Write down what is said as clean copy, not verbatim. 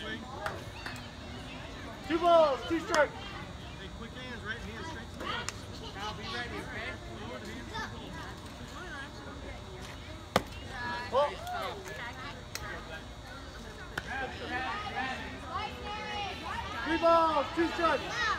swing. 2 balls, 2 strikes. Hey, quick hands, right hand straight to the left. Now be ready, okay? Lower the hands to the left. Oh. Oh. 3 balls, 2 strikes.